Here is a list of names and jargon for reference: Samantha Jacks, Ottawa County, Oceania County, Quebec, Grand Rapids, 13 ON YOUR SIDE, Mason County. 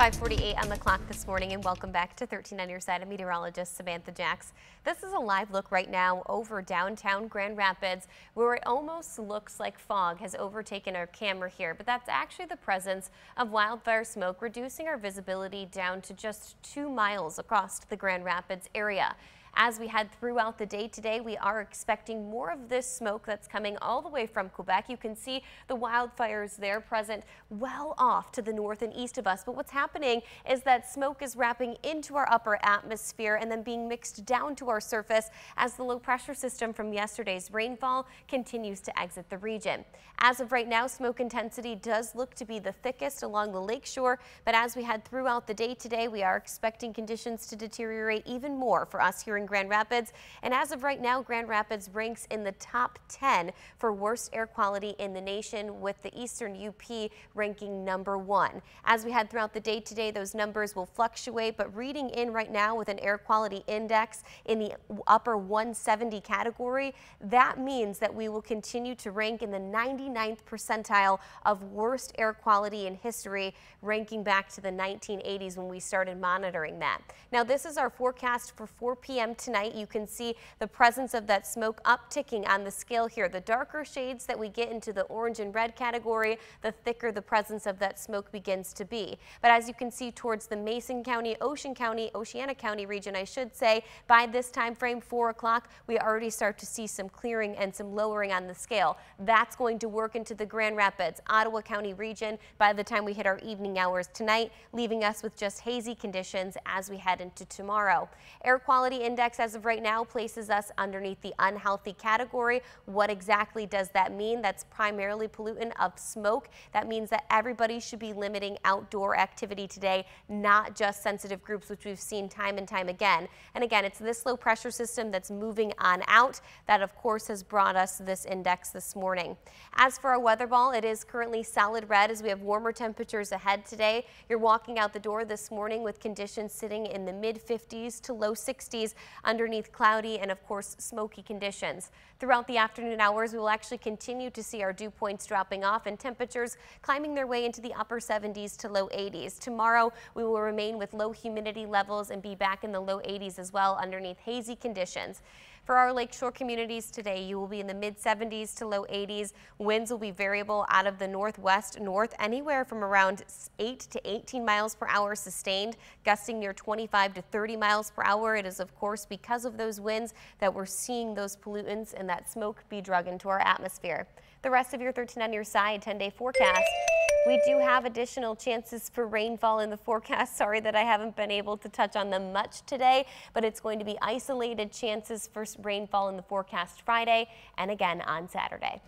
5:48 on the clock this morning, and welcome back to 13 on Your Side. I'm meteorologist Samantha Jacks. This is a live look right now over downtown Grand Rapids, where it almost looks like fog has overtaken our camera here, but that's actually the presence of wildfire smoke, reducing our visibility down to just 2 miles across the Grand Rapids area. As we head throughout the day today, we are expecting more of this smoke that's coming all the way from Quebec. You can see the wildfires there present well off to the north and east of us. But what's happening is that smoke is wrapping into our upper atmosphere and then being mixed down to our surface as the low pressure system from yesterday's rainfall continues to exit the region. As of right now, smoke intensity does look to be the thickest along the lakeshore. But as we head throughout the day today, we are expecting conditions to deteriorate even more for us here in Grand Rapids, and as of right now, Grand Rapids ranks in the top 10 for worst air quality in the nation, with the Eastern UP ranking #1. As we head throughout the day today, those numbers will fluctuate, but reading in right now with an air quality index in the upper 170 category, that means that we will continue to rank in the 99th percentile of worst air quality in history, ranking back to the 1980s when we started monitoring that. Now, this is our forecast for 4 p.m. tonight. You can see the presence of that smoke upticking on the scale here. The darker shades that we get into the orange and red category, the thicker the presence of that smoke begins to be. But as you can see towards the Mason County, Oceania County region, I should say, by this time frame, 4 o'clock, we already start to see some clearing and some lowering on the scale. That's going to work into the Grand Rapids, Ottawa County region by the time we hit our evening hours tonight, leaving us with just hazy conditions as we head into tomorrow. Air quality index as of right now places us underneath the unhealthy category. What exactly does that mean? That's primarily pollutant of smoke. That means that everybody should be limiting outdoor activity today, not just sensitive groups, which we've seen time and time again. And again, it's this low pressure system that's moving on out that, of course, has brought us this index this morning. As for our weather ball, it is currently solid red as we have warmer temperatures ahead today. You're walking out the door this morning with conditions sitting in the mid-50s to low 60s. Underneath cloudy and, of course, smoky conditions. Throughout the afternoon hours, we will actually continue to see our dew points dropping off and temperatures climbing their way into the upper 70s to low 80s. Tomorrow, we will remain with low humidity levels and be back in the low 80s as well underneath hazy conditions. For our lakeshore communities today, you will be in the mid 70s to low 80s. Winds will be variable out of the northwest north, anywhere from around 8 to 18 miles per hour sustained, gusting near 25 to 30 miles per hour. It is, of course, because of those winds that we're seeing those pollutants and that smoke be drug into our atmosphere. The rest of your 13 on your side 10-day forecast. We do have additional chances for rainfall in the forecast. Sorry that I haven't been able to touch on them much today, but it's going to be isolated chances for rainfall in the forecast Friday and again on Saturday.